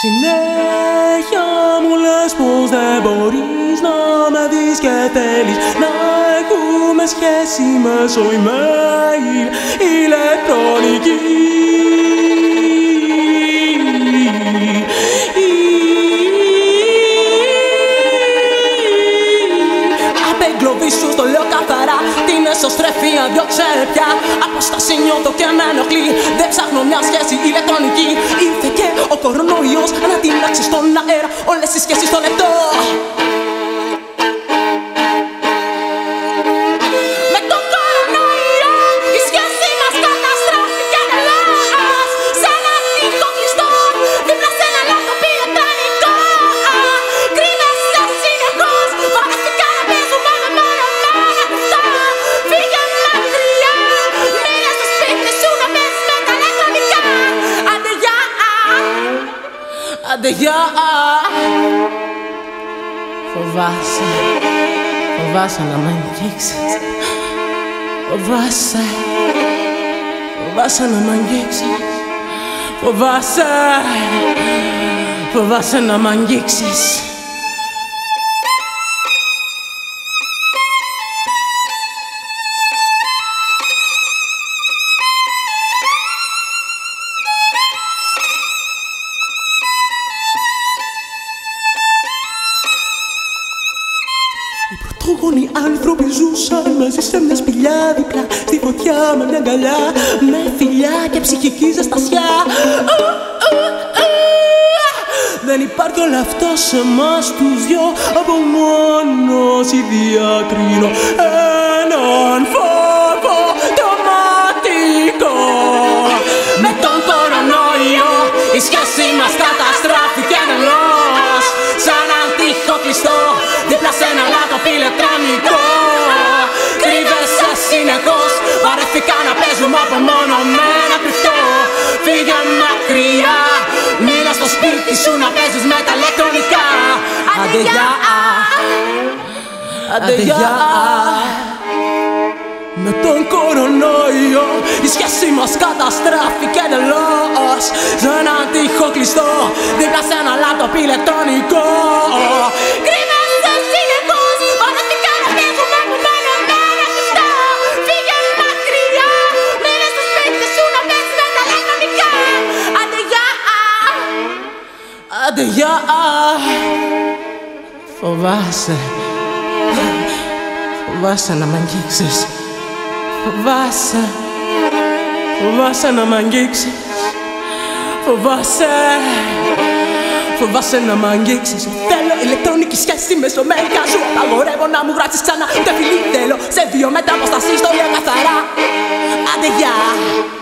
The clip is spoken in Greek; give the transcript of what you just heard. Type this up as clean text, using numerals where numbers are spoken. Συνέχεια μου λες πως δεν μπορείς να με δεις και θέλεις να έχουμε σχέση μέσω email ηλεκτρονική. Απεγκλωβίσου στο λέω καθαρά, την εσωστρέφει αδυο ξερεπιά. Απόσταση νιώθω και με ενοχλεί, δεν ψάχνω μια σχέση ηλεκτρονική. Ήρθε και ο κορονοϊός, ανατινάξει στον αέρα όλες οι σχέσεις στο λεπτό. Με τον κορονοϊό η σχέση μας καταστράφηκε τελώς. Σ' ένα αττικό κλειστό, δίπλα σ' ένα λεπτοπείο πανικό. Κρίνεσαι συνεχώς, βαραστικά να πεις μου πάμε μόνο μένα αυτό. Φύγε μακριά, μείνε στο σπίτι σου να πεις με τα λεφανικά. Άντε γεια, άντε γεια. Φοβάσαι, φοβάσαι να με αγγίξεις. Φοβάσαι, φοβάσαι να με αγγίξεις. Φοβάσαι, φοβάσαι να με αγγίξεις. Οι πρωτόγονοι άνθρωποι ζούσαν μαζί σε μια σπηλιά διπλά, στη φωτιά με μια αγκαλιά, με φιλιά και ψυχική ζεστασιά. Δεν υπάρχει όλο αυτό σε εμάς τους δυο, από μόνος ή διακρίνω έναν φόβο τρομακτικό. Με τον κορονοϊό η σχέση μας καταστράφηκε τελώς. Σαν αντίχο κλειστό, δίπλα σε ένα λάπτοπ ηλεκτρονικό. Κρύβεσαι συνεχώς, βαρέθηκα να παίζουμε από μόνο με ένα κρυφτό. Φύγε μακριά, μείνε στο σπίτι σου να παίζεις με τα ηλεκτρονικά. Άντε γεια, άντε γεια. Με τον κορονοϊό η σχέση μας καταστράφηκε τελώς. Σ' ένα τοίχο κλειστό, δίπλα σε ένα λάπτοπ ηλεκτρονικό. Κρύβεσαι συνεχώς, βαρέθηκα να παίζουμε από μόνο με ένα κρυφτό. Φύγε μακριά, μείνε στο σπίτι σου να παίζεις με τα ηλεκτρονικά. Άντε γεια, άντε γεια. Φοβάσαι, φοβάσαι να μ' αγγίξεις. Φοβάσαι, φοβάσαι να μ' αγγίξεις. Φοβάσαι, φοβάσαι να μ' αγγίξεις. Θέλω ηλεκτρονική σχέση μέσω mail σου. Απαγορεύω να μου γράψεις ξανά. Ούτε φιλί θέλω, σε 2 μέτρα αποστασία, ιστορία καθαρά. Άντε γεια.